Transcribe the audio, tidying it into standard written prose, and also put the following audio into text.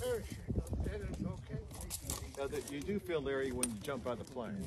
parachute up there is okay. Now, you do feel leery when you jump out of the plane.